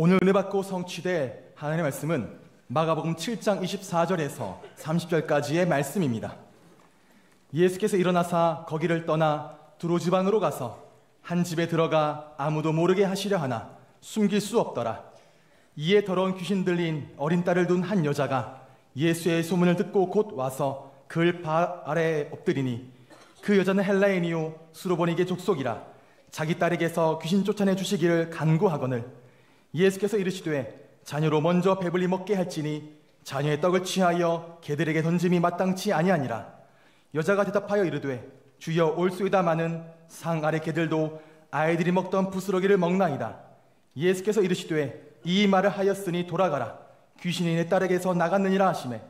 오늘 은혜 받고 성취될 하나님의 말씀은 마가복음 7장 24절에서 30절까지의 말씀입니다. 예수께서 일어나사 거기를 떠나 두로 지방으로 가서 한 집에 들어가 아무도 모르게 하시려 하나 숨길 수 없더라. 이에 더러운 귀신 들린 어린 딸을 둔 한 여자가 예수의 소문을 듣고 곧 와서 그의 발 아래에 엎드리니 그 여자는 헬라인이요 수로보니게 족속이라 자기 딸에게서 귀신 쫓아내 주시기를 간구하거늘 예수께서 이르시되 자녀로 먼저 배불리 먹게 할지니 자녀의 떡을 취하여 개들에게 던짐이 마땅치 아니하니라. 여자가 대답하여 이르되 주여 올소이다마는 상 아래 개들도 아이들이 먹던 부스러기를 먹나이다. 예수께서 이르시되 이 말을 하였으니 돌아가라 귀신이 내 딸에게서 나갔느니라 하시매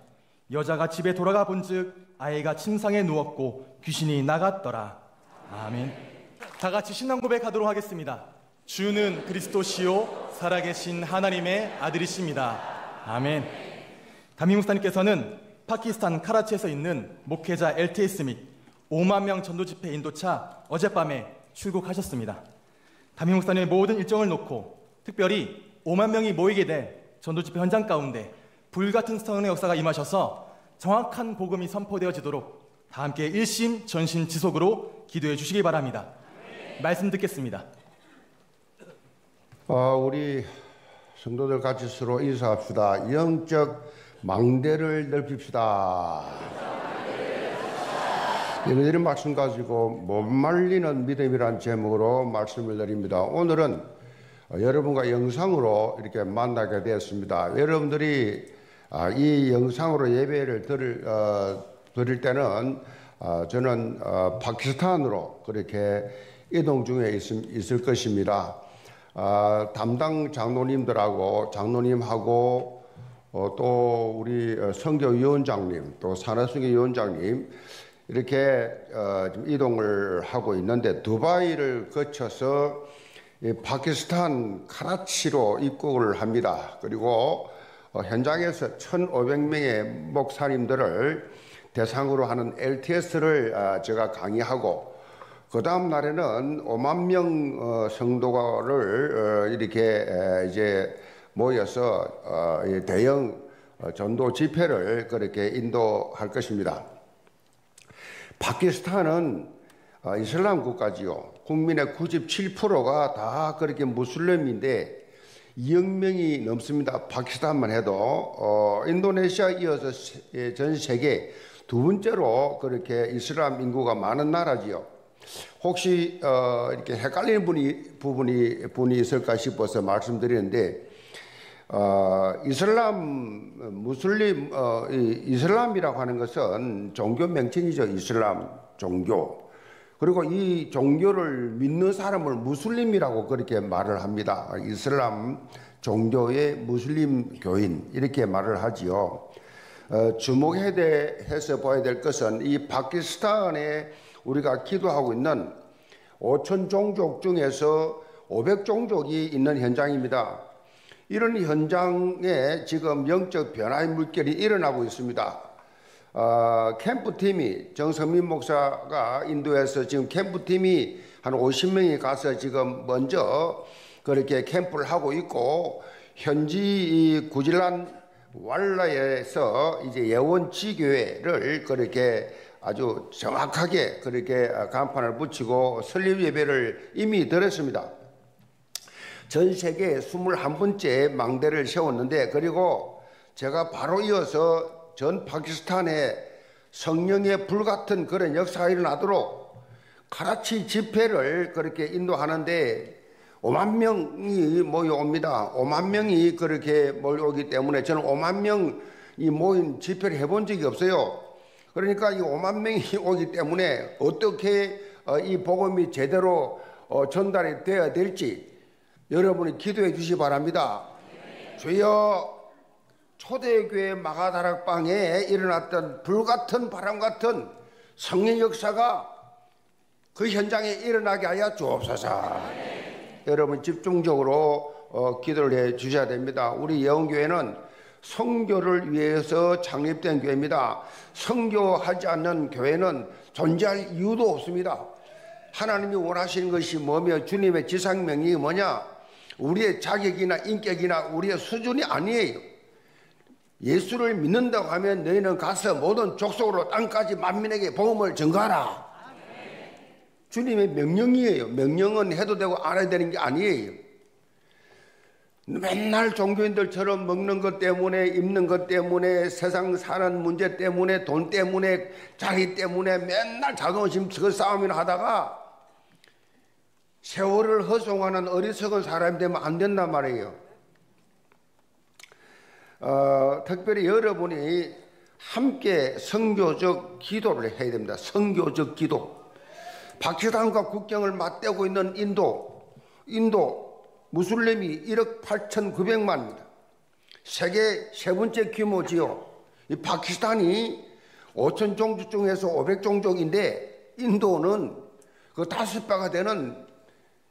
여자가 집에 돌아가 본즉 아이가 침상에 누웠고 귀신이 나갔더라. 아멘. 다같이 신앙 고백하도록 하겠습니다. 주는 그리스도시요 살아계신 하나님의 아들이십니다. 아멘. 담임 목사님께서는 파키스탄 카라치에서 있는 목회자 LTS 및 5만 명 전도집회 인도차 어젯밤에 출국하셨습니다. 담임 목사님의 모든 일정을 놓고 특별히 5만 명이 모이게 된 전도집회 현장 가운데 불같은 성령의 역사가 임하셔서 정확한 복음이 선포되어지도록 다 함께 일심 전심 지속으로 기도해 주시기 바랍니다. 말씀 듣겠습니다. 우리 성도들 같이 서로 인사합시다. 영적 망대를 넓힙시다. 이런 말씀 가지고 못 말리는 믿음이란 제목으로 말씀을 드립니다. 오늘은 여러분과 영상으로 이렇게 만나게 되었습니다. 여러분들이 이 영상으로 예배를 드릴 때는 저는 파키스탄으로 그렇게 이동 중에 있을 것입니다. 담당 장로님하고 또 우리 선교위원장님 또 산하선교위원장님 이렇게 지금 이동을 하고 있는데 두바이를 거쳐서 파키스탄 카라치로 입국을 합니다. 그리고 현장에서 1,500명의 목사님들을 대상으로 하는 LTS를 제가 강의하고 그 다음 날에는 5만 명 성도를 이렇게 이제 모여서 대형 전도 집회를 그렇게 인도할 것입니다. 파키스탄은 이슬람 국가지요. 국민의 97%가 다 그렇게 무슬림인데 2억 명이 넘습니다. 파키스탄만 해도 인도네시아 이어서 전 세계 두 번째로 그렇게 이슬람 인구가 많은 나라지요. 혹시 이렇게 헷갈리는 부분이 있을까 싶어서 말씀드리는데 이슬람이라고 하는 것은 종교 명칭이죠. 이슬람 종교. 그리고 이 종교를 믿는 사람을 무슬림이라고 그렇게 말을 합니다. 이슬람 종교의 무슬림 교인 이렇게 말을 하지요. 주목해서 봐야 될 것은 이 파키스탄의 우리가 기도하고 있는 5천 종족 중에서 500종족이 있는 현장입니다. 이런 현장에 지금 영적 변화의 물결이 일어나고 있습니다. 캠프팀이 정성민 목사가 인도에서 지금 캠프팀이 한 50명이 가서 지금 먼저 그렇게 캠프를 하고 있고 현지 이 구질란 왈라에서 이제 예원지교회를 그렇게 아주 정확하게 그렇게 간판을 붙이고 설립 예배를 이미 드렸습니다. 전 세계 21번째 망대를 세웠는데 그리고 제가 바로 이어서 전 파키스탄에 성령의 불같은 그런 역사가 일어나도록 카라치 집회를 그렇게 인도하는데 5만 명이 모여옵니다. 5만 명이 그렇게 몰려오기 때문에 저는 5만 명이 모인 집회를 해본 적이 없어요. 그러니까 이 5만 명이 오기 때문에 어떻게 이 복음이 제대로 전달이 되어야 될지 여러분이 기도해 주시기 바랍니다. 주여 초대교회 마가다락방에 일어났던 불같은 바람같은 성령 역사가 그 현장에 일어나게 하여 주옵소서. 여러분 집중적으로 기도를 해 주셔야 됩니다. 우리 예원교회는 선교를 위해서 창립된 교회입니다. 선교하지 않는 교회는 존재할 이유도 없습니다. 하나님이 원하시는 것이 뭐며 주님의 지상명이 뭐냐? 우리의 자격이나 인격이나 우리의 수준이 아니에요. 예수를 믿는다고 하면 너희는 가서 모든 족속으로 땅까지 만민에게 복음을 전가하라. 주님의 명령이에요. 명령은 해도 되고 안 해야 되는 게 아니에요. 맨날 종교인들처럼 먹는 것 때문에, 입는 것 때문에, 세상 사는 문제 때문에, 돈 때문에, 자리 때문에 맨날 자존심 그 싸움이나 하다가 세월을 허송하는 어리석은 사람이 되면 안 된단 말이에요. 특별히 여러분이 함께 선교적 기도를 해야 됩니다. 선교적 기도. 파키스탄과 국경을 맞대고 있는 인도 무슬림이 1억 8,900만입니다. 세계 세 번째 규모 지역. 이 파키스탄이 5천 종족 중에서 500종족인데 인도는 그 5배가 되는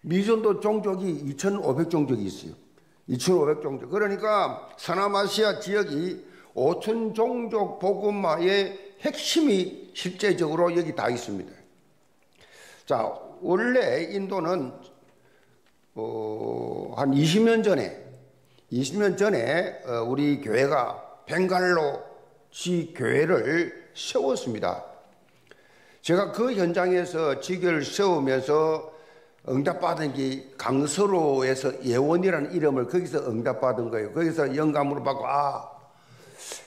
미존도 종족이 2,500종족이 있어요. 2,500종족. 그러니까 서남아시아 지역이 5천 종족 복음화의 핵심이 실제적으로 여기 다 있습니다. 자, 원래 인도는 한 20년 전에 우리 교회가 펭갈로 지교회를 세웠습니다. 제가 그 현장에서 지교를 세우면서 응답받은 게 강서로에서 예원이라는 이름을 거기서 응답받은 거예요. 거기서 영감으로 받고, 아,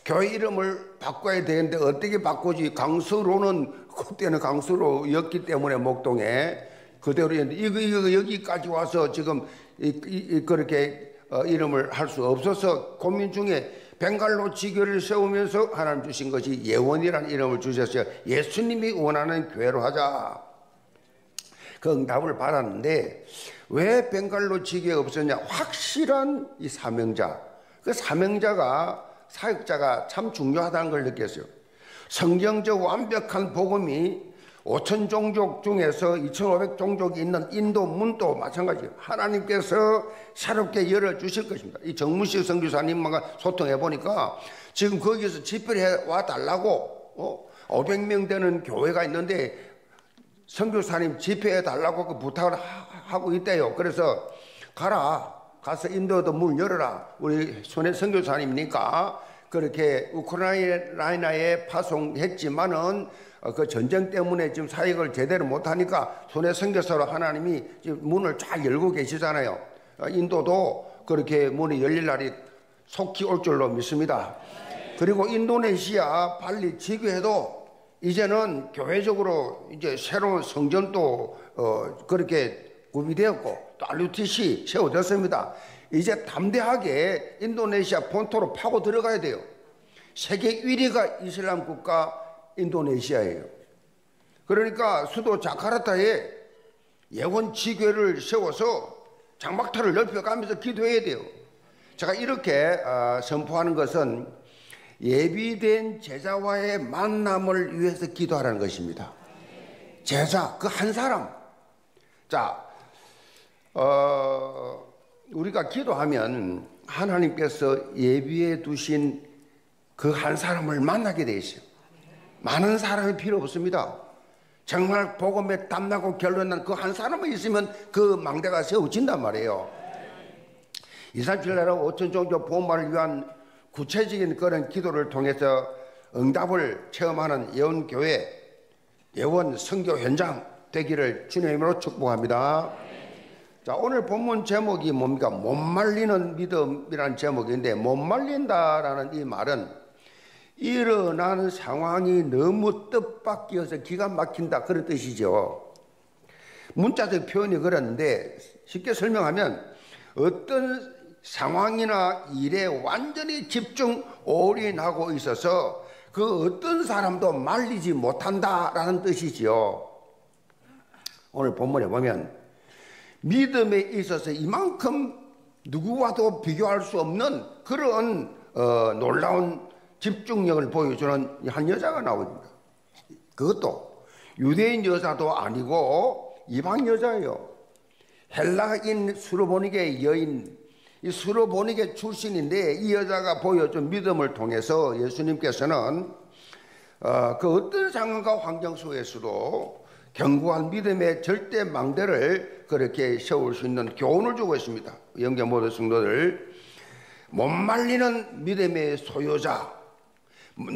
교회 이름을 바꿔야 되는데 어떻게 바꾸지? 강서로는 그때는 강서로였기 때문에 목동에 그대로 했는데 이거 여기까지 와서 지금 그렇게 이름을 할 수 없어서 고민 중에 벵갈로 지교를 세우면서 하나님 주신 것이 예원이라는 이름을 주셨어요. 예수님이 원하는 교회로 하자. 그 응답을 받았는데 왜 벵갈로 지교에 없었냐? 확실한 이 사명자. 그 사명자가 사역자가 참 중요하다는 걸 느꼈어요. 성경적 완벽한 복음이 5천 종족 중에서 2,500 종족이 있는 인도 문도 마찬가지예요. 하나님께서 새롭게 열어주실 것입니다. 이 정문식 선교사님과 소통해보니까 지금 거기서 집회를 와달라고 500명 되는 교회가 있는데 선교사님 집회해달라고 부탁을 하고 있대요. 그래서 가라. 가서 인도도 문 열어라. 우리 손해 선교사님이니까 그렇게 우크라이나에 파송했지만은 그 전쟁 때문에 지금 사역을 제대로 못하니까 손해 선교사로 하나님이 지금 문을 쫙 열고 계시잖아요. 인도도 그렇게 문이 열릴 날이 속히 올 줄로 믿습니다. 그리고 인도네시아 발리 지교회도 이제는 교회적으로 이제 새로운 성전도 그렇게 구비되었고 또 RUTC 세워졌습니다. 이제 담대하게 인도네시아 본토로 파고 들어가야 돼요. 세계 1위가 이슬람 국가 인도네시아예요. 그러니까 수도 자카르타에 예원 지교회를 세워서 장막터를 넓혀가면서 기도해야 돼요. 제가 이렇게 선포하는 것은 예비된 제자와의 만남을 위해서 기도하라는 것입니다. 제자 그 한 사람. 자, 우리가 기도하면 하나님께서 예비해 두신 그 한 사람을 만나게 돼 있어요. 많은 사람이 필요 없습니다. 정말 복음에 탐나고 결론난 그 한 사람만 있으면 그 망대가 세워진단 말이에요. 237나라 5천 종족 복음화를 위한 구체적인 그런 기도를 통해서 응답을 체험하는 예원교회, 예원 선교 현장 되기를 주님의 이름으로 축복합니다. 자, 오늘 본문 제목이 뭡니까? 못 말리는 믿음이라는 제목인데, 못 말린다라는 이 말은 일어난 상황이 너무 뜻밖이어서 기가 막힌다 그런 뜻이죠. 문자적 표현이 그런데 쉽게 설명하면 어떤 상황이나 일에 완전히 집중 올인하고 있어서 그 어떤 사람도 말리지 못한다라는 뜻이지요. 오늘 본문에 보면 믿음에 있어서 이만큼 누구와도 비교할 수 없는 그런 놀라운 집중력을 보여주는 한 여자가 나옵니다. 그것도 유대인 여자도 아니고 이방 여자예요. 헬라인 수로보니게 여인, 이 수로보니게 출신인데 이 여자가 보여준 믿음을 통해서 예수님께서는 그 어떤 상황과 환경 속에서도 견고한 믿음의 절대 망대를 그렇게 세울 수 있는 교훈을 주고 있습니다. 영계 모든 성도들, 못 말리는 믿음의 소유자,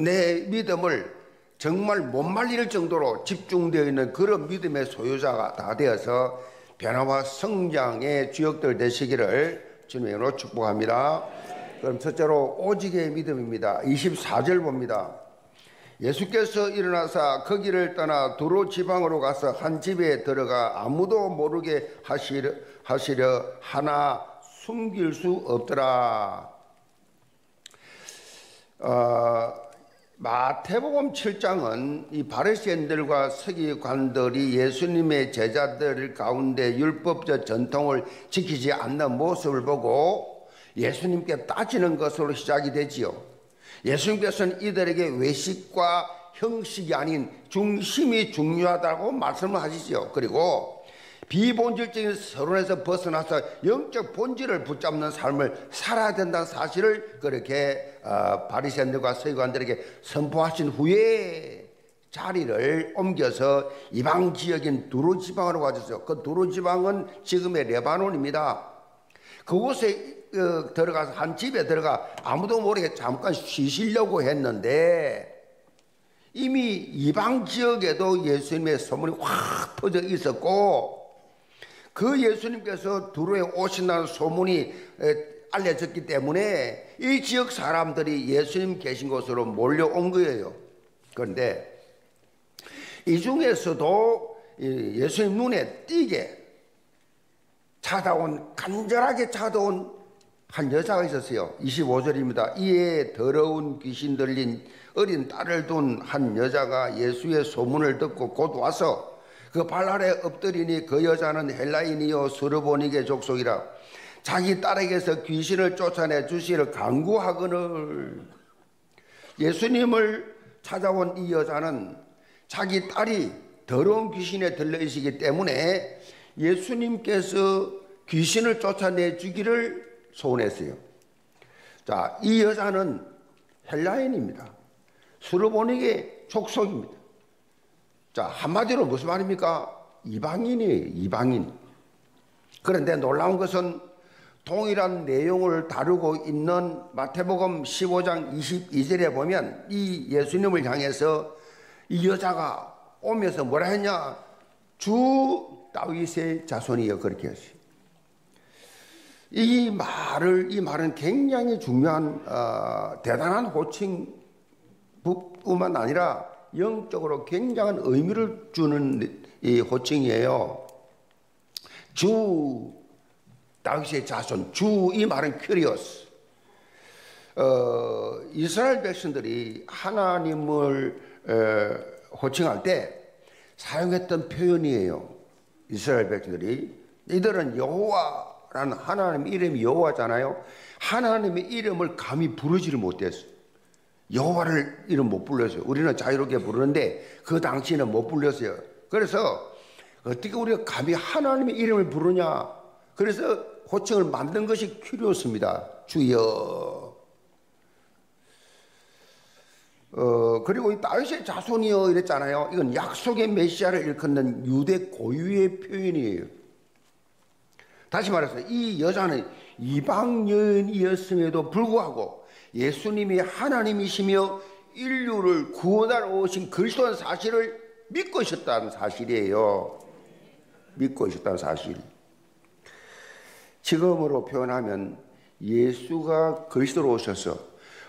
내 믿음을 정말 못 말릴 정도로 집중되어 있는 그런 믿음의 소유자가 다 되어서 변화와 성장의 주역들 되시기를 주님의 이름으로 축복합니다. 그럼 첫째로 오직의 믿음입니다. 24절 봅니다. 예수께서 일어나사 거기를 떠나 두로 지방으로 가서 한 집에 들어가 아무도 모르게 하시려 하나 숨길 수 없더라. 마태복음 7장은 이 바리새인들과 서기관들이 예수님의 제자들 가운데 율법적 전통을 지키지 않는 모습을 보고 예수님께 따지는 것으로 시작이 되지요. 예수님께서는 이들에게 외식과 형식이 아닌 중심이 중요하다고 말씀을 하시죠. 그리고 비본질적인 서론에서 벗어나서 영적 본질을 붙잡는 삶을 살아야 된다는 사실을 그렇게 바리새인들과 서기관들에게 선포하신 후에 자리를 옮겨서 이방 지역인 두로 지방으로 가셨어요. 그 두로 지방은 지금의 레바논입니다. 그곳에 들어가서 한 집에 들어가 아무도 모르게 잠깐 쉬시려고 했는데 이미 이방 지역에도 예수님의 소문이 확 퍼져 있었고 그 예수님께서 두로에 오신다는 소문이 알려졌기 때문에 이 지역 사람들이 예수님 계신 곳으로 몰려온 거예요. 그런데 이 중에서도 예수님 눈에 띄게 간절하게 찾아온 한 여자가 있었어요. 25절입니다. 이에 더러운 귀신 들린 어린 딸을 둔 한 여자가 예수의 소문을 듣고 곧 와서 그 발 아래 엎드리니 그 여자는 헬라인이요 수로보니게 족속이라 자기 딸에게서 귀신을 쫓아내 주시를 간구하거늘. 예수님을 찾아온 이 여자는 자기 딸이 더러운 귀신에 들려있기 때문에 예수님께서 귀신을 쫓아내 주기를 소원했어요. 자, 이 여자는 헬라인입니다. 수로보니게 족속입니다. 자, 한마디로 무슨 말입니까? 이방인이에요, 이방인. 그런데 놀라운 것은 동일한 내용을 다루고 있는 마태복음 15장 22절에 보면 이 예수님을 향해서 이 여자가 오면서 뭐라 했냐? 주 다윗의 자손이여, 그렇게 했어요. 이 말은 굉장히 중요한 대단한 호칭뿐만 아니라 영적으로 굉장한 의미를 주는 이 호칭이에요. 주 다윗의 자손, 주 이 말은 큐리오스. 이스라엘 백성들이 하나님을 호칭할 때 사용했던 표현이에요. 이스라엘 백성들이, 이들은 여호와라는 하나님의 이름이 여호와잖아요. 하나님의 이름을 감히 부르지를 못했어요. 여호와를 이름 못 불렀어요. 우리는 자유롭게 부르는데 그 당시에는 못 불렀어요. 그래서 어떻게 우리가 감히 하나님의 이름을 부르냐, 그래서 호칭을 만든 것이 큐리오스입니다. 주여. 그리고 이 다윗의 자손이여 이랬잖아요. 이건 약속의 메시아를 일컫는 유대 고유의 표현이에요. 다시 말해서 이 여자는 이방 여인이었음에도 불구하고 예수님이 하나님이시며 인류를 구원하러 오신 그리스도라는 사실을 믿고 있었다는 사실이에요. 믿고 있었다는 사실. 지금으로 표현하면 예수가 그리스도로 오셔서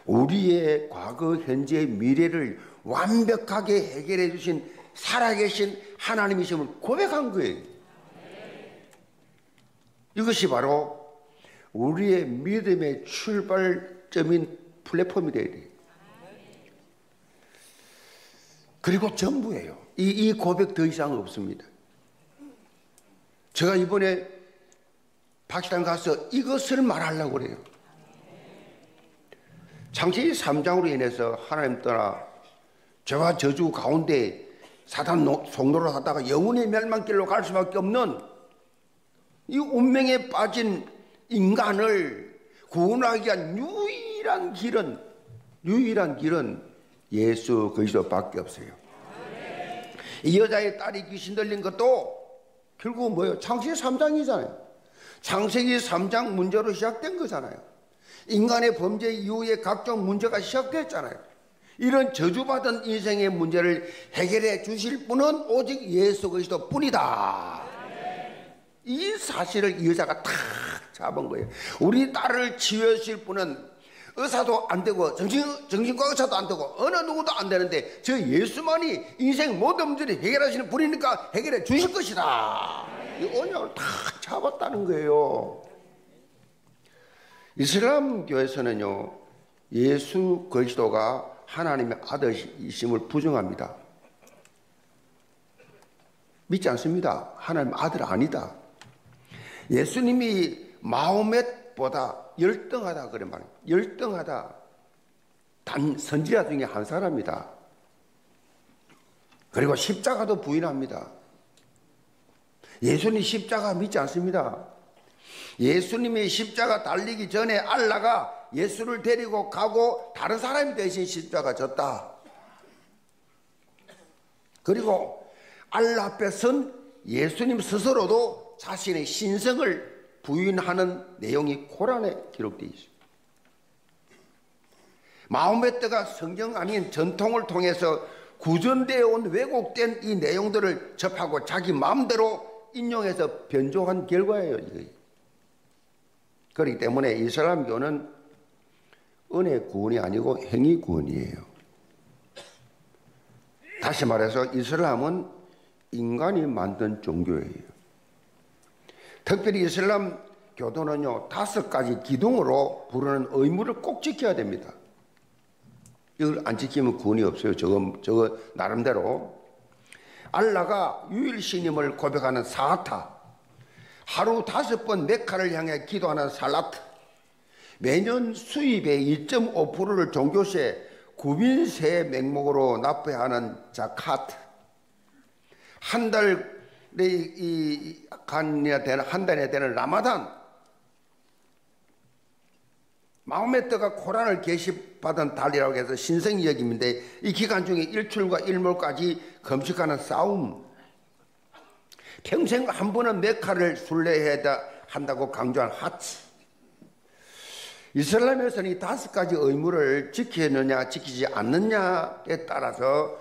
우리의 과거, 현재, 미래를 완벽하게 해결해 주신 살아계신 하나님이심을 고백한 거예요. 이것이 바로 우리의 믿음의 출발 점인 플랫폼이 되어야 돼요. 그리고 전부예요. 이 고백 더 이상 없습니다. 제가 이번에 파키스탄 가서 이것을 말하려고 그래요. 창세기 3장으로 인해서 하나님 떠나 죄와 저주 가운데 사탄 속노를 하다가 영혼의 멸망길로 갈 수밖에 없는 이 운명에 빠진 인간을 구원하기 위한 유일한 길은 예수 그리스도밖에 없어요. 이 여자의 딸이 귀신 들린 것도 결국은 뭐예요? 창세기 3장이잖아요. 창세기 3장 문제로 시작된 거잖아요. 인간의 범죄 이후에 각종 문제가 시작됐잖아요. 이런 저주받은 인생의 문제를 해결해 주실 분은 오직 예수 그리스도 뿐이다. 이 사실을 이 여자가 탁 잡은 거예요. 우리 딸을 치유해 주실 분은 의사도 안 되고 정신과 의사도 안 되고 어느 누구도 안 되는데 저 예수만이 인생 모든 문제를 해결하시는 분이니까 해결해 주실 것이다. 이 언약을 탁 잡았다는 거예요. 이슬람 교에서는요, 예수 그리스도가 하나님의 아들이심을 부정합니다. 믿지 않습니다. 하나님의 아들 아니다. 예수님이 마호멧보다 열등하다 그런 말이에요. 열등하다. 단 선지자 중에 한 사람이다. 그리고 십자가도 부인합니다. 예수님 십자가 믿지 않습니다. 예수님이 십자가 달리기 전에 알라가 예수를 데리고 가고 다른 사람이 대신 십자가 졌다. 그리고 알라 앞에선 예수님 스스로도 자신의 신성을 부인하는 내용이 고란에 기록되어 있습니다. 마호메트가 성경 아닌 전통을 통해서 구전되어 온 왜곡된 이 내용들을 접하고 자기 마음대로 인용해서 변조한 결과예요. 그렇기 때문에 이슬람교는 은혜 구원이 아니고 행위 구원이에요. 다시 말해서 이슬람은 인간이 만든 종교예요. 특별히 이슬람 교도는요, 5가지 기둥으로 부르는 의무를 꼭 지켜야 됩니다. 이걸 안 지키면 구원이 없어요. 저거 나름대로. 알라가 유일신임을 고백하는 샤하다, 하루 5번 메카를 향해 기도하는 살라트, 매년 수입의 2.5%를 종교세, 구민세 명목으로 납부해야 하는 자카트, 한 달에 되는 라마단. 마호메트가 코란을 게시받은 달이라고 해서 신성이 여김인데 이 기간 중에 일출과 일몰까지 금식하는 싸움, 평생 한 번은 메카를 순례해야 한다고 강조한 하즈. 이슬람에서는 이 5가지 의무를 지키느냐 지키지 않느냐에 따라서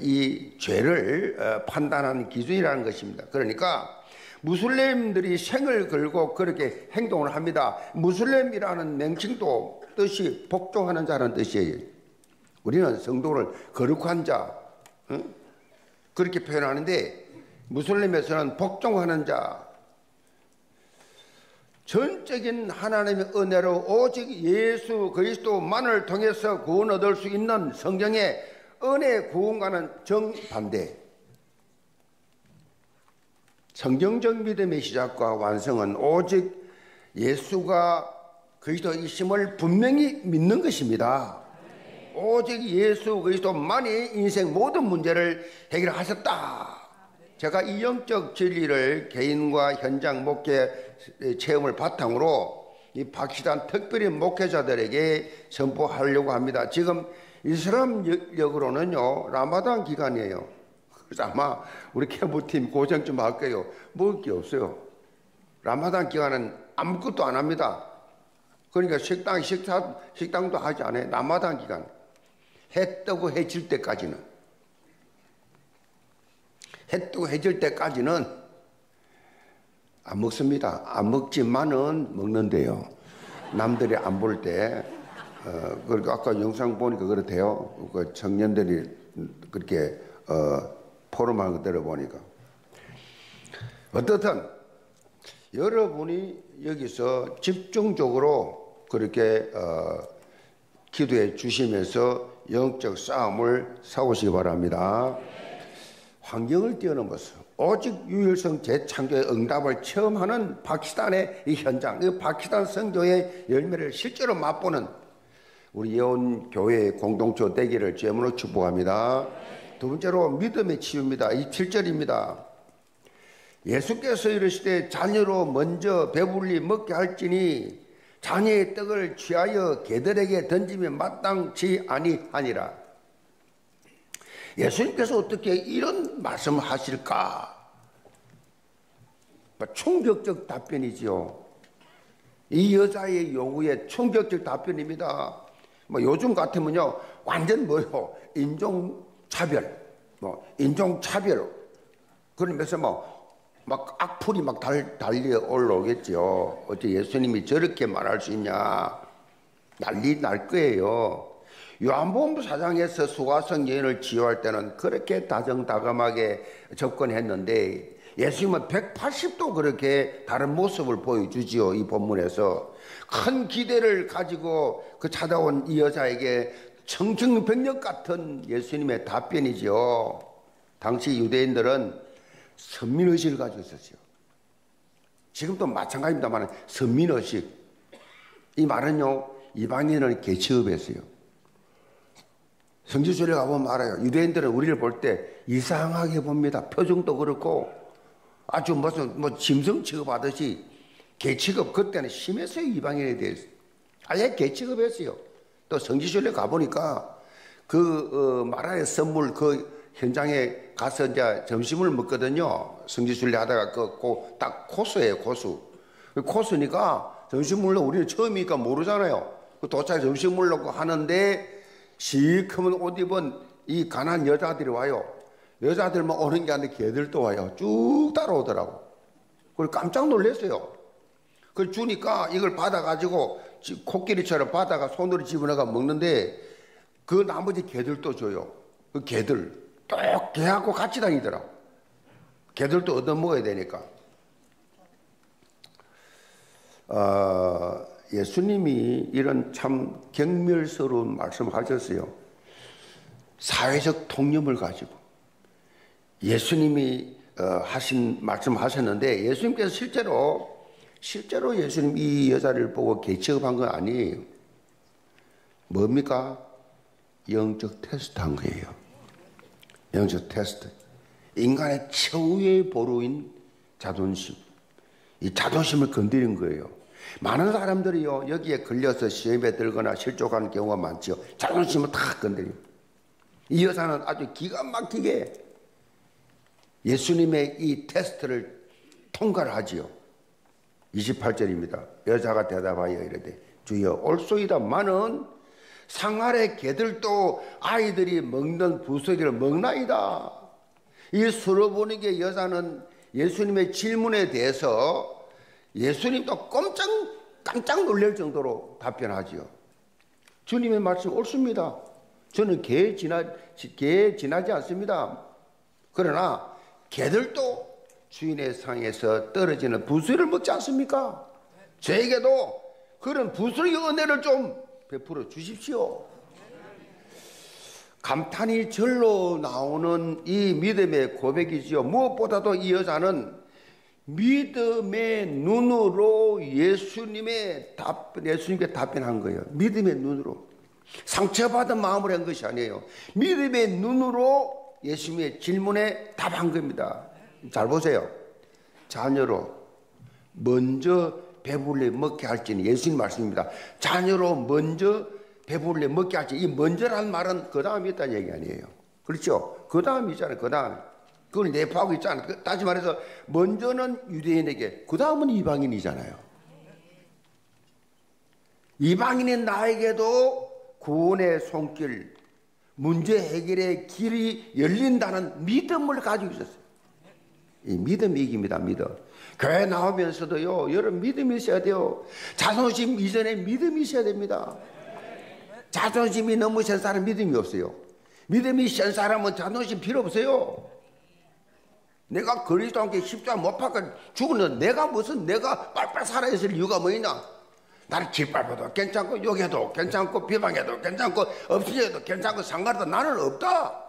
이 죄를 판단하는 기준이라는 것입니다. 그러니까 무슬림들이 생을 걸고 그렇게 행동을 합니다. 무슬림이라는 명칭도 뜻이 복종하는 자라는 뜻이에요. 우리는 성도를 거룩한 자, 그렇게 표현하는데 무슬림에서는 복종하는 자. 전적인 하나님의 은혜로 오직 예수 그리스도만을 통해서 구원 얻을 수 있는 성경의 은혜 구원과는 정반대. 성경적 믿음의 시작과 완성은 오직 예수가 그리스도이심을 분명히 믿는 것입니다. 오직 예수 그리스도만이 인생 모든 문제를 해결하셨다. 제가 이 영적 진리를 개인과 현장 목회 체험을 바탕으로 이 파키스탄 특별히 목회자들에게 선포하려고 합니다. 지금 이슬람력으로는요, 라마단 기간이에요. 그래서 아마 우리 캠프팀 고생 좀 할게요. 먹을 게 없어요. 라마단 기간은 아무것도 안 합니다. 그러니까 식당도 하지 않아요. 라마단 기간. 해 뜨고 해 질 때까지는. 해 뜨고 해 질 때까지는 안 먹습니다. 안 먹지만은 먹는데요. 남들이 안 볼 때. 그러니까 아까 영상 보니까 그렇대요. 그 청년들이 그렇게 포럼한 거 들어보니까. 어떻든 여러분이 여기서 집중적으로 그렇게 기도해 주시면서 영적 싸움을 싸우시기 바랍니다. 환경을 뛰어넘어서 오직 유일성 재창조의 응답을 체험하는 파키스탄의 이 현장, 이 파키스탄 선교의 열매를 실제로 맛보는 우리 예원교회의 공동체 되기를 주의 이름으로 축복합니다. 두 번째로 믿음의 치유입니다. 27절입니다. 예수께서 이르시되 자녀로 먼저 배불리 먹게 할지니 자녀의 떡을 취하여 개들에게 던지면 마땅치 아니하니라. 예수님께서 어떻게 이런 말씀을 하실까? 총격적 답변이지요. 이 여자의 요구에 총격적 답변입니다. 요즘 같으면요, 완전 인종차별, 그러면서 막 악플이 막 달려 올라오겠죠. 어째 예수님이 저렇게 말할 수 있냐. 난리 날 거예요. 요한복음 4장에서 수가성 여인을 치유할 때는 그렇게 다정다감하게 접근했는데 예수님은 180도 그렇게 다른 모습을 보여주지요. 이 본문에서 큰 기대를 가지고 그 찾아온 이 여자에게 청천벽력 같은 예수님의 답변이지요. 당시 유대인들은 선민의식을 가지고 있었어요. 지금도 마찬가지입니다만 선민의식, 이 말은요 이방인은 개취업했어요. 성지순례 가보면 알아요. 유대인들은 우리를 볼 때 이상하게 봅니다. 표정도 그렇고 아주 무슨 짐승 취급하듯이 개취급, 그때는 심했어요. 이방인에 대해서 아예 개취급했어요. 또 성지순례 가보니까 그 마라의 선물 그 현장에 가서 이제 점심을 먹거든요. 성지순례 하다가 딱 코스예요, 코스. 코스니까 점심 물러 우리는 처음이니까 모르잖아요. 도착해 점심 물러 하는데 시커먼 옷 입은 이 가난 여자들이 와요. 여자들만 오는 게 아니라 걔들도 와요. 쭉 따라오더라고. 그걸 깜짝 놀랐어요. 그걸 주니까 이걸 받아가지고 코끼리처럼 받아가 손으로 집어넣어 먹는데 그 나머지 걔들도 줘요. 그 걔들. 또 개하고 같이 다니더라고. 개들도 얻어먹어야 되니까. 예수님이 이런 참 경멸스러운 말씀을 하셨어요. 사회적 통념을 가지고 예수님이 하신 말씀을 하셨는데 예수님께서 실제로 예수님 이 여자를 보고 개취업한 건 아니에요. 뭡니까? 영적 테스트한 거예요. 영적 테스트. 인간의 최후의 보루인 자존심. 이 자존심을 건드린 거예요. 많은 사람들이요, 여기에 걸려서 시험에 들거나 실족하는 경우가 많죠. 자존심을 다 건드립니다. 이 여자는 아주 기가 막히게 예수님의 이 테스트를 통과를 하지요. 28절입니다. 여자가 대답하여 이르되 주여 옳소이다마는 상아래 개들도 아이들이 먹는 부서기를 먹나이다. 이 수로보니게 여자는 예수님의 질문에 대해서 예수님도 깜짝 놀랄 정도로 답변하지요. 주님의 말씀 옳습니다. 저는 개에 지나지 않습니다. 그러나 개들도 주인의 상에서 떨어지는 부서기를 먹지 않습니까? 저에게도 그런 부서기 은혜를 좀 베풀어 주십시오. 감탄이 절로 나오는 이 믿음의 고백이지요. 무엇보다도 이 여자는 믿음의 눈으로 예수님께 답변한 거예요. 믿음의 눈으로. 상처받은 마음으로 한 것이 아니에요. 믿음의 눈으로 예수님의 질문에 답한 겁니다. 잘 보세요. 자녀로 먼저 배불리 먹게 할지는 예수님 말씀입니다. 자녀로 먼저 배불리 먹게 할지. 이 먼저라는 말은 그 다음이 있다는 얘기 아니에요. 그렇죠? 그 다음이 있잖아요. 그 다음. 그걸 내포하고 있잖아요. 다시 말해서 먼저는 유대인에게, 그 다음은 이방인이잖아요. 이방인인 나에게도 구원의 손길, 문제 해결의 길이 열린다는 믿음을 가지고 있었어요. 이 믿음이 이깁니다. 믿음. 교회 나오면서도요, 여러분 믿음이 있어야 돼요. 자존심 이전에 믿음이 있어야 됩니다. 자존심이 너무 센 사람은 믿음이 없어요. 믿음이 센 사람은 자존심 필요 없어요. 내가 그리스도 함께 십자가 못 박아 죽었는데 내가 빨빨 살아있을 이유가 뭐 있나? 나는 짓밟아도 괜찮고 욕해도 괜찮고 비방해도 괜찮고 없어져도 괜찮고 상관없다. 나는 없다.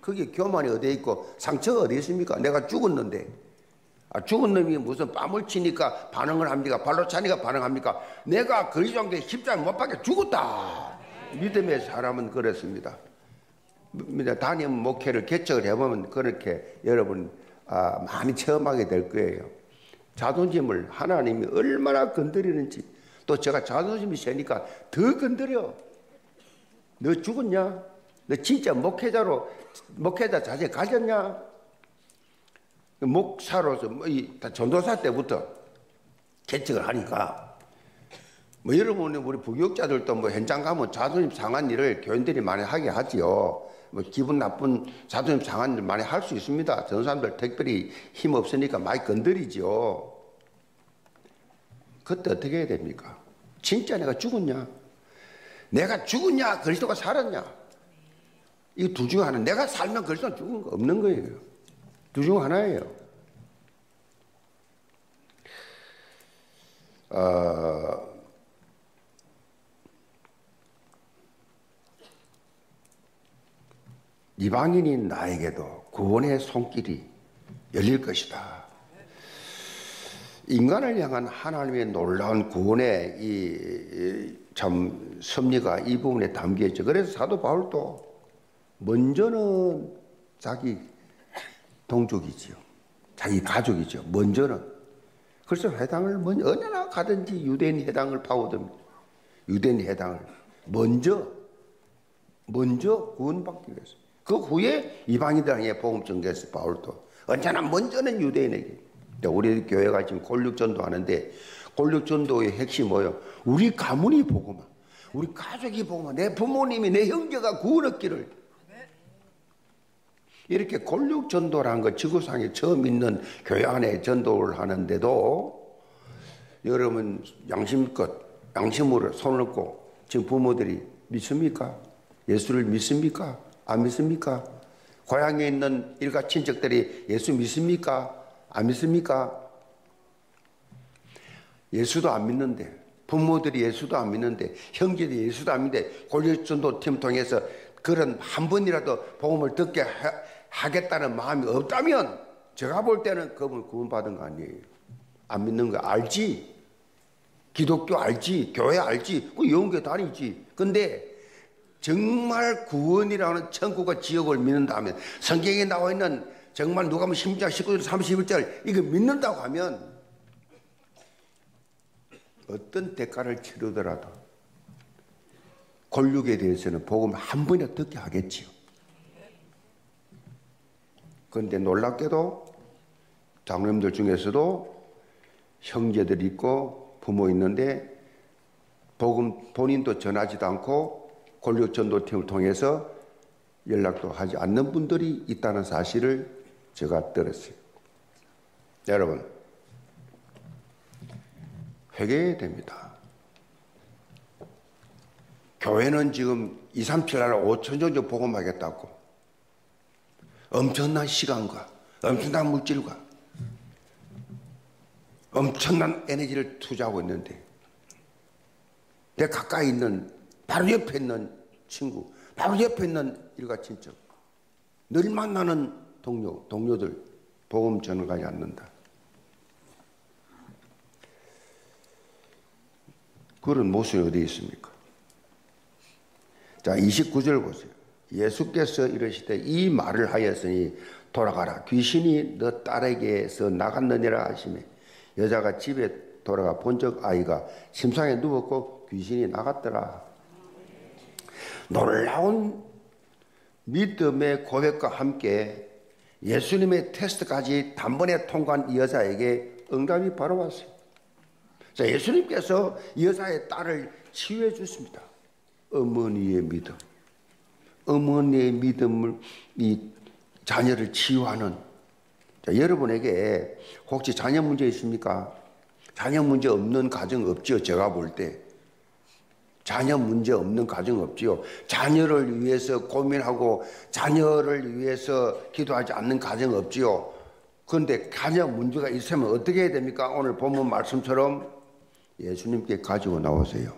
그게 교만이 어디에 있고 상처가 어디에 있습니까? 내가 죽었는데. 죽은 놈이 무슨 뺨을 치니까 반응을 합니까? 발로 차니까 반응합니까? 내가 그리스도 함께 십자가 못 박혀 죽었다. 믿음의 사람은 그랬습니다. 담임 목회를 개척을 해보면 그렇게 여러분 많이 체험하게 될 거예요. 자존심을 하나님이 얼마나 건드리는지. 또 제가 자존심이 세니까 더 건드려. 너 죽었냐? 너 진짜 목회자 자세 가졌냐? 목사로서 뭐 다 전도사 때부터 개척을 하니까 뭐 여러분이 우리 부교역자들도 뭐 현장 가면 자존심 상한 일을 교인들이 많이 하게 하지요. 뭐 기분 나쁜 자존심 상한 일 많이 할 수 있습니다. 전도사님들 특별히 힘 없으니까 많이 건드리지요. 그때 어떻게 해야 됩니까? 진짜 내가 죽었냐? 내가 죽었냐? 그리스도가 살았냐? 이 둘 중에 하나. 내가 살면 그리스도는 죽은 거 없는 거예요. 둘 중 하나예요. 이방인인 나에게도 구원의 손길이 열릴 것이다. 인간을 향한 하나님의 놀라운 구원의 참 섭리가 이 부분에 담겨 있죠. 그래서 사도 바울도 먼저는 자기 동족이지요. 자기 가족이죠. 먼저는. 그래서 회당을 먼저 어느 나라 가든지 유대인 회당을 파고듭니다. 유대인 회당을 먼저 구원받기 위해서. 그 후에 이방인들에게 복음 전개했어요. 바울도 언제나 먼저는 유대인에게. 우리 교회가 지금 골육전도 하는데 골육전도의 핵심이 뭐예요? 우리 가문이 복음화, 우리 가족이 복음화, 내 부모님이 내 형제가 구원 얻기를. 이렇게 골육전도라는 거 지구상에 처음 있는 교회 안에 전도를 하는데도 여러분 양심껏 양심으로 손을 얹고 지금 부모들이 믿습니까? 예수를 믿습니까? 안 믿습니까? 고향에 있는 일가 친척들이 예수 믿습니까? 안 믿습니까? 예수도 안 믿는데, 부모들이 예수도 안 믿는데, 형제들이 예수도 안 믿는데, 골육전도팀 통해서 그런 한 번이라도 복음을 듣게 하겠다는 마음이 없다면 제가 볼 때는 그분을 구원받은 거 아니에요. 안 믿는 거 알지. 기독교 알지. 교회 알지. 그 예원교회 다니지. 근데 정말 구원이라는 천국과 지옥을 믿는다면 성경에 나와 있는 정말 누가 보면 10장 19절 31절 이거 믿는다고 하면 어떤 대가를 치르더라도 골육에 대해서는 복음을 한 번이라도 듣게 하겠지요. 그런데 놀랍게도 장로님들 중에서도 형제들이 있고 부모 있는데 복음 본인도 전하지도 않고 골육 전도팀을 통해서 연락도 하지 않는 분들이 있다는 사실을 제가 들었어요. 여러분, 회개해야 됩니다. 교회는 지금 2, 3, 7 안에 5천 종족 복음하겠다고 엄청난 시간과 엄청난 물질과 엄청난 에너지를 투자하고 있는데 내 가까이 있는 바로 옆에 있는 친구, 바로 옆에 있는 일가 친척, 늘 만나는 동료들 복음 전가하지 않는다. 그런 모습이 어디 있습니까? 자, 29절 보세요. 예수께서 이르시되 이 말을 하였으니 돌아가라, 귀신이 너 딸에게서 나갔느니라 하시매 여자가 집에 돌아가 본즉 아이가 침상에 누웠고 귀신이 나갔더라. 놀라운 믿음의 고백과 함께 예수님의 테스트까지 단번에 통과한 이 여자에게 응답이 바로 왔어요. 자, 예수님께서 이 여자의 딸을 치유해 주십니다. 어머니의 믿음, 어머니의 믿음을 이 자녀를 치유하는. 자, 여러분에게 혹시 자녀 문제 있습니까? 자녀 문제 없는 가정 없지요. 제가 볼 때 자녀 문제 없는 가정 없지요. 자녀를 위해서 고민하고 자녀를 위해서 기도하지 않는 가정 없지요. 그런데 자녀 문제가 있으면 어떻게 해야 됩니까? 오늘 본문 말씀처럼 예수님께 가지고 나오세요.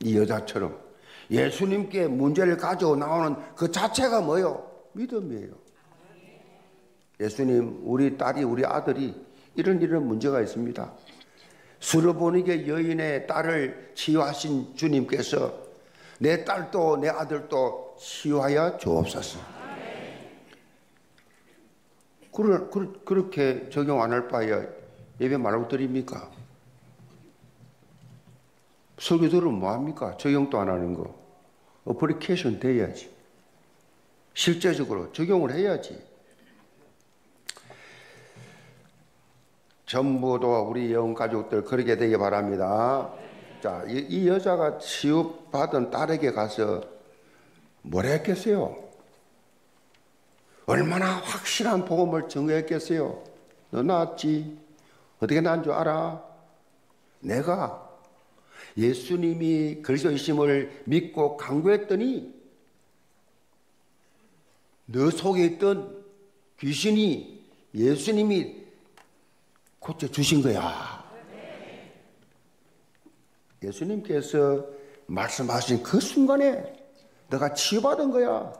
이 여자처럼 예수님께 문제를 가지고 나오는 그 자체가 뭐예요? 믿음이에요. 예수님, 우리 딸이, 우리 아들이 이런 문제가 있습니다. 수로보니게 여인의 딸을 치유하신 주님께서 내 딸도 내 아들도 치유하여 주옵소서. 그렇게 적용 안 할 바에 예배 말하고 드립니까? 설교 들으면 뭐합니까? 적용도 안 하는 거. 어플리케이션 돼야지. 실제적으로 적용을 해야지. 전부도 우리 예원 가족들 그렇게 되길 바랍니다. 자, 이 여자가 치유받은 딸에게 가서 뭐라 했겠어요? 얼마나 확실한 복음을 증거했겠어요? 너 낳았지? 어떻게 낳은 줄 알아? 내가 예수님이 그리스도이심을 믿고 강구했더니 너 속에 있던 귀신이 예수님이 고쳐주신 거야. 예수님께서 말씀하신 그 순간에 너가 치유받은 거야.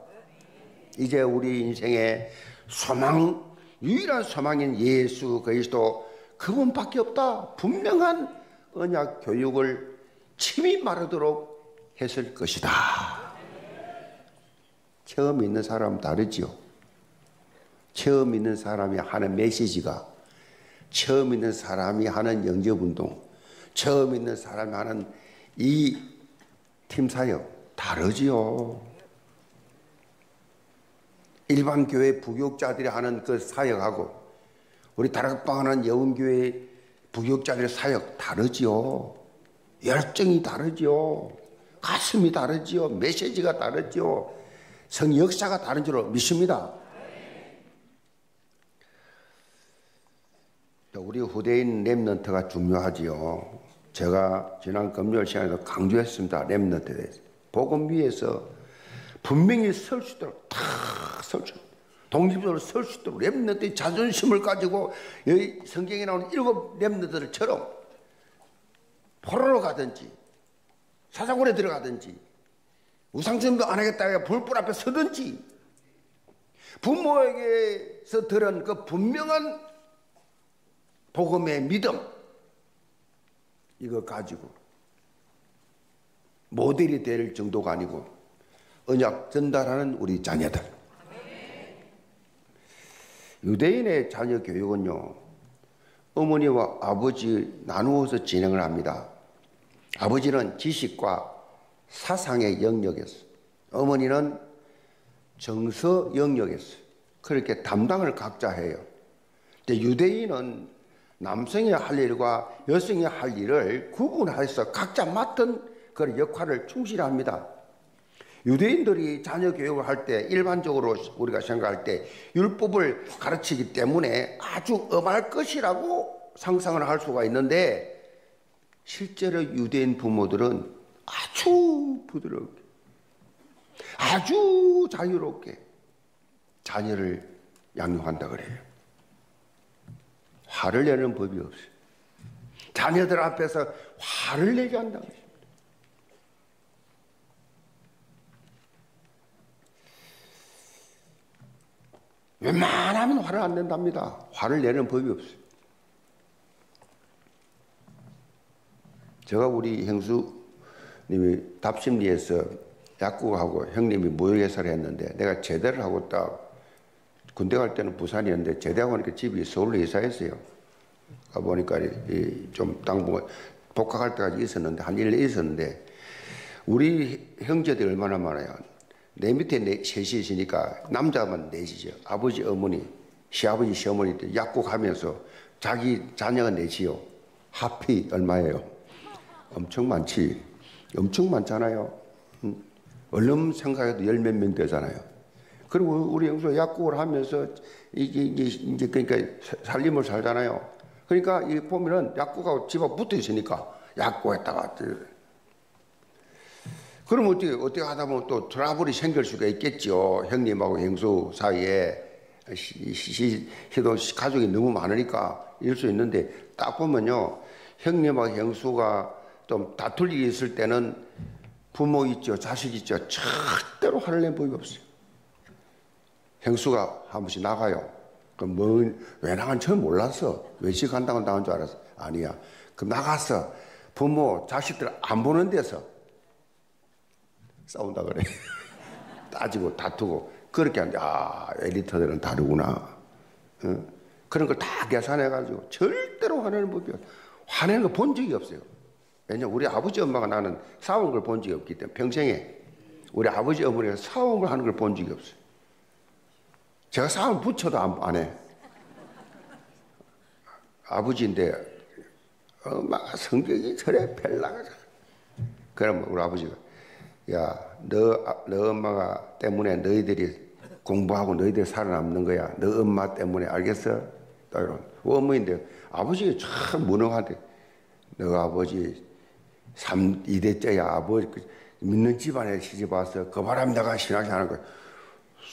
이제 우리 인생의 소망, 유일한 소망인 예수 그리스도 그분밖에 없다. 분명한 언약 교육을 침이 마르도록 했을 것이다. 체험이 있는 사람은 다르지요. 체험이 있는 사람이 하는 메시지가, 체험이 있는 사람이 하는 영접운동, 체험이 있는 사람이 하는 이 팀사역 다르지요. 일반 교회 부교육자들이 하는 그 사역하고 우리 다락방하는 예원교회 부교육자들의 사역 다르지요. 열정이 다르지요. 가슴이 다르지요. 메시지가 다르지요. 성역사가 다른 줄로 믿습니다. 우리 후대인 렘넌트가 중요하지요. 제가 지난 금요일 시간에도 강조했습니다. 렘넌트에 대해서. 복음 위에서 분명히 설 수 있도록 탁 설 수 있도록 독립적으로 설 수 있도록 렘넌트의 자존심을 가지고 여기 성경에 나오는 7 렘넌트들처럼 포로로 가든지 사자굴에 들어가든지 우상숭배도 안 하겠다고 불불 앞에 서든지 부모에게서 들은 그 분명한 복음의 믿음 이거 가지고 모델이 될 정도가 아니고 언약 전달하는 우리 자녀들. 유대인의 자녀 교육은요, 어머니와 아버지 나누어서 진행을 합니다. 아버지는 지식과 사상의 영역에서, 어머니는 정서 영역에서 그렇게 담당을 각자 해요. 근데 유대인은 남성이 할 일과 여성이 할 일을 구분해서 각자 맡은 그런 역할을 충실히 합니다. 유대인들이 자녀 교육을 할 때 일반적으로 우리가 생각할 때 율법을 가르치기 때문에 아주 엄할 것이라고 상상을 할 수가 있는데 실제로 유대인 부모들은 아주 부드럽게 아주 자유롭게 자녀를 양육한다 그래요. 화를 내는 법이 없어요. 자녀들 앞에서 화를 내게 한다 그래요. 웬만하면 화를 안 낸답니다. 화를 내는 법이 없어요. 제가 우리 형수님이 답심리에서 약국하고 형님이 무역회사를 했는데 내가 제대를 하고 딱 군대 갈 때는 부산이었는데 제대하고 나니까 집이 서울로 이사했어요. 보니까 좀 당분간 복학할 때까지 있었는데 한 1년 있었는데 우리 형제들이 얼마나 많아요. 내 밑에 셋이 있으니까 남자만 넷이죠. 아버지, 어머니, 시아버지, 시어머니 약국하면서 자기 자녀가 넷이요. 하피 얼마예요? 엄청 많지. 엄청 많잖아요. 얼른 생각해도 열 몇 명 되잖아요. 그리고 우리 형수가 약국을 하면서 이제 그러니까 살림을 살잖아요. 그러니까 이 보면은 약국하고 집 앞 붙어 있으니까 약국에다가 그럼 어떻게 하다 보면 또 트러블이 생길 수가 있겠죠. 형님하고 형수 사이에 가족이 너무 많으니까 이럴 수 있는데 딱 보면요. 형님하고 형수가 좀 다툴 일이 있을 때는 부모 있죠. 자식 있죠. 절대로 화를 낸 법이 없어요. 형수가 한 번씩 나가요. 그럼 왜 나간 줄 몰랐어. 외식한다고 나간 줄 알았어. 아니야. 그럼 나가서 부모, 자식들 안 보는 데서 싸운다 그래. 따지고 다투고 그렇게 하는데 아 엘리트들은 다르구나. 어? 그런 걸 다 계산해가지고 절대로 화내는 법이 없어요. 화내는 걸 본 적이 없어요. 왜냐면 우리 아버지 엄마가 나는 싸운 걸 본 적이 없기 때문에 평생에 우리 아버지 어머니가 싸움을 하는 걸 본 적이 없어요. 제가 싸움 붙여도 안 해. 아버지인데 엄마가 성격이 저래 별나가잖아. 그러면 우리 아버지가 야, 너 엄마가 때문에 너희들이 공부하고 너희들이 살아남는 거야. 너 엄마 때문에 알겠어? 또 이런 어머니인데 아버지가 참 무능한데 너 아버지 2대째야 아버지 믿는 집안에 시집 와서 그 바람에 내가 신학생 하는 거야.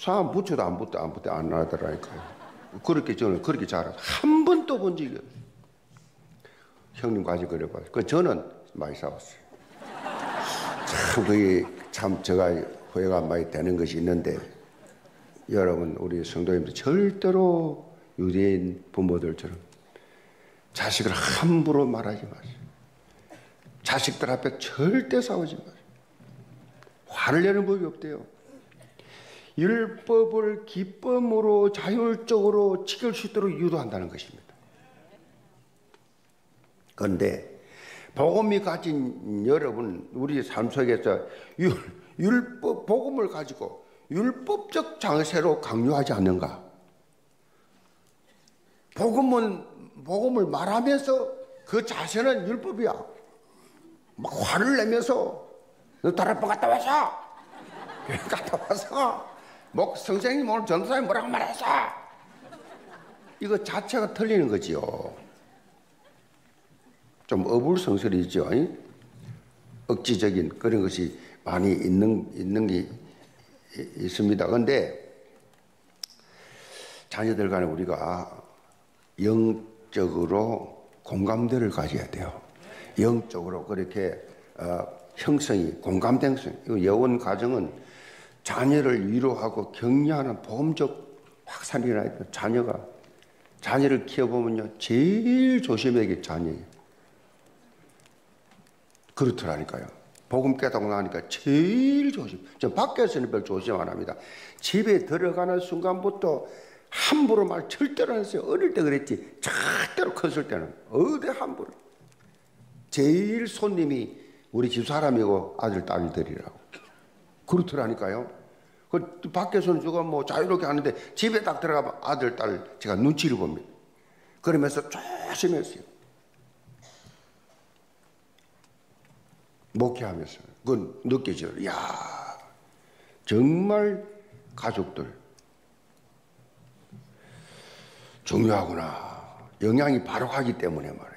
사람 붙여도 안 붙어 안 나더라니까요. 그렇게 저는 그렇게 자라 한 번도 본 적이 없어요. 형님과 같이 그려봤어요. 그 저는 많이 싸웠어요. 참 그게 참 제가 후회가 많이 되는 것이 있는데 여러분 우리 성도님들 절대로 유대인 부모들처럼 자식을 함부로 말하지 마세요. 자식들 앞에 절대 싸우지 마세요. 화를 내는 법이 없대요. 율법을 기쁨으로 자율적으로 지킬 수 있도록 유도한다는 것입니다. 그런데 복음이 가진 여러분 우리 삶 속에서 율법 복음을 가지고 율법적 장세로 강요하지 않는가? 복음을 말하면서 그 자세는 율법이야. 막 화를 내면서 너 다른 번 갔다 와서 선생님 오늘 전도사님 뭐라고 말했어? 이거 자체가 틀리는 거지요. 좀 어불성설이죠. 억지적인 그런 것이 많이 있는 게 있습니다. 그런데 자녀들 간에 우리가 영적으로 공감대를 가져야 돼요. 영적으로 그렇게 형성이 공감대 형성. 예원 가정은 자녀를 위로하고 격려하는 보험적 확산이 일어나야 돼요. 자녀를 키워보면요 제일 조심해야 될 자녀예요. 그렇더라니까요. 복음 깨닫고 나니까 제일 조심. 저 밖에서는 별 조심 안 합니다. 집에 들어가는 순간부터 함부로 말 절대로 안 했어요. 어릴 때 그랬지 절대로 컸을 때는 어디 함부로. 제일 손님이 우리 집 사람이고 아들 딸들이라고. 그렇더라니까요. 그 밖에서는 누가 뭐 자유롭게 하는데 집에 딱 들어가면 아들, 딸 제가 눈치를 봅니다. 그러면서 조심했어요. 목회하면서 그건 느껴져요. 이야 정말 가족들 중요하구나. 영향이 바로 가기 때문에 말이에요.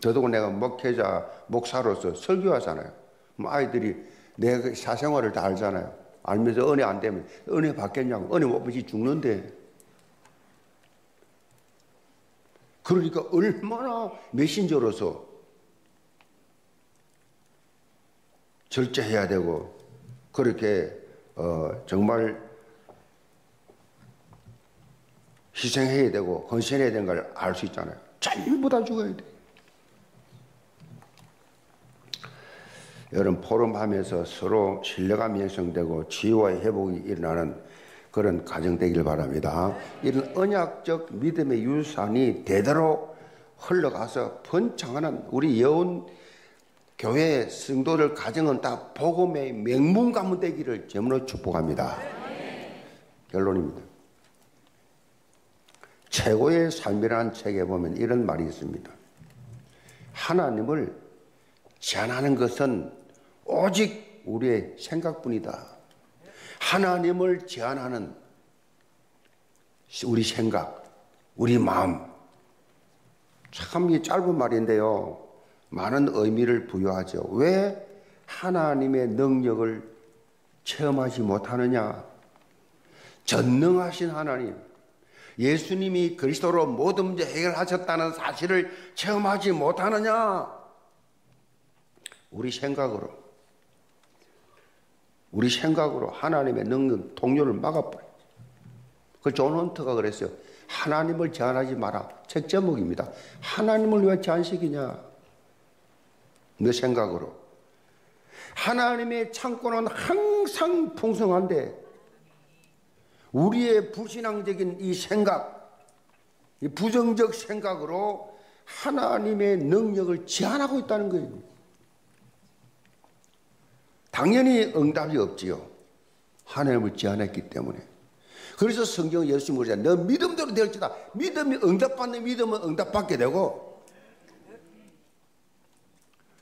저도 내가 목회자, 목사로서 설교하잖아요. 아이들이 내 사생활을 다 알잖아요. 알면서 은혜 안 되면 은혜 받겠냐고. 은혜 못 받지 죽는데. 그러니까 얼마나 메신저로서 절제해야 되고 그렇게 정말 희생해야 되고 헌신해야 되는 걸 알 수 있잖아요. 전부 다 죽어야 돼. 여러분 포럼하면서 서로 신뢰감이 형성되고 치유와 회복이 일어나는 그런 가정 되길 바랍니다. 이런 언약적 믿음의 유산이 대대로 흘러가서 번창하는 우리 예원교회 성도들 가정은 다 복음의 명문 가문 되기를 제물로 축복합니다. 결론입니다. 최고의 삶이라는 책에 보면 이런 말이 있습니다. 하나님을 제한하는 것은 오직 우리의 생각뿐이다. 하나님을 제한하는 우리 생각, 우리 마음. 참 이 짧은 말인데요. 많은 의미를 부여하죠. 왜 하나님의 능력을 체험하지 못하느냐? 전능하신 하나님, 예수님이 그리스도로 모든 문제 해결하셨다는 사실을 체험하지 못하느냐? 우리 생각으로 하나님의 능력, 동료를 막아버려. 그 존 헌트가 그랬어요. 하나님을 제한하지 마라. 책 제목입니다. 하나님을 왜 제한시키냐? 내 생각으로. 하나님의 창고는 항상 풍성한데 우리의 불신앙적인 이 생각, 이 부정적 생각으로 하나님의 능력을 제한하고 있다는 거예요. 당연히 응답이 없지요. 하나님을 제한했기 때문에. 그래서 성경은 예수님이 그러자 너 믿음대로 될지다. 믿음이 응답받는 믿음은 응답받게 되고,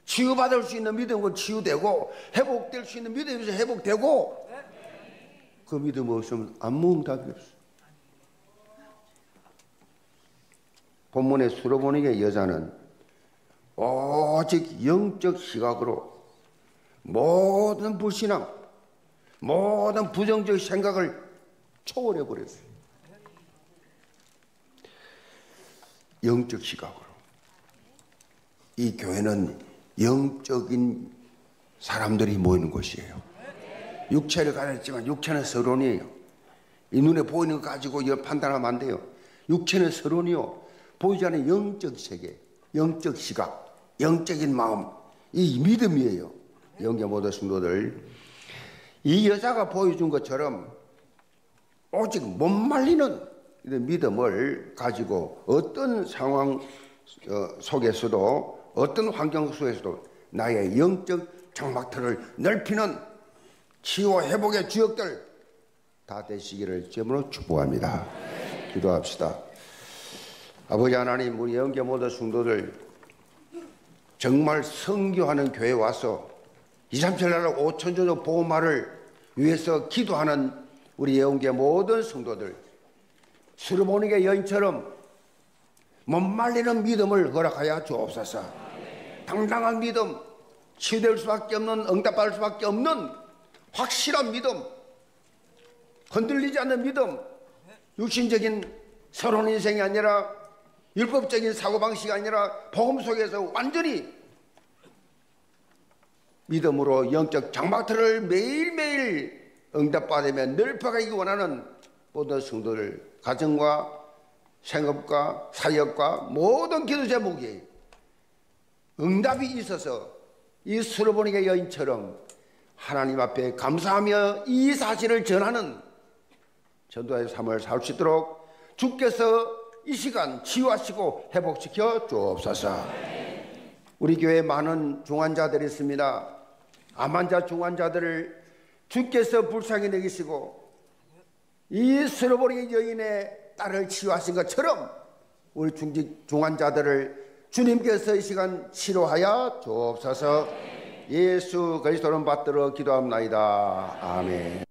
치유받을 수 있는 믿음은 치유되고, 회복될 수 있는 믿음에서 회복되고, 그 믿음 없으면 아무 응답이 없어. 본문에 수로보니게 여자는 오직 영적 시각으로 모든 불신앙, 모든 부정적 생각을 초월해 버렸어요. 영적 시각으로. 이 교회는 영적인 사람들이 모이는 곳이에요. 육체를 가졌지만 육체는 서론이에요. 이 눈에 보이는 거 가지고 판단하면 안 돼요. 육체는 서론이요, 보이지 않는 영적 세계, 영적 시각, 영적인 마음, 이 믿음이에요. 영계 모든 성도들, 이 여자가 보여준 것처럼 오직 못 말리는 이런 믿음을 가지고 어떤 상황 속에서도, 어떤 환경 속에서도 나의 영적 장막틀을 넓히는 치유와 회복의 주역들 다 되시기를 주님으로 축복합니다. 기도합시다. 아버지 하나님, 우리 영계 모든 성도들 정말 선교하는 교회에 와서 237날 5천조조 보호마를 위해서 기도하는 우리 예언계 모든 성도들, 수로보니게 여인처럼 못 말리는 믿음을 허락하여 주옵소서. 당당한 믿음, 치유될 수밖에 없는, 응답받을 수밖에 없는 확실한 믿음, 흔들리지 않는 믿음, 육신적인 서론 인생이 아니라 율법적인 사고방식이 아니라 복음 속에서 완전히 믿음으로 영적 장막틀을 매일매일 응답받으며 넓혀가기 원하는 모든 성도들, 가정과 생업과 사역과 모든 기도 제목이 응답이 있어서 이 수로보니게 여인처럼 하나님 앞에 감사하며 이 사실을 전하는 전도의 삶을 살 수 있도록 주께서 이 시간 치유하시고 회복시켜 주옵소서. 우리 교회에 많은 중환자들이 있습니다. 암환자, 중환자들을 주께서 불쌍히 여기시고 이 수로보니게 여인의 딸을 치유하신 것처럼 우리 중환자들을 주님께서 이 시간 치료하여 주옵소서. 예수 그리스도는 받들어 기도합니다. 아멘.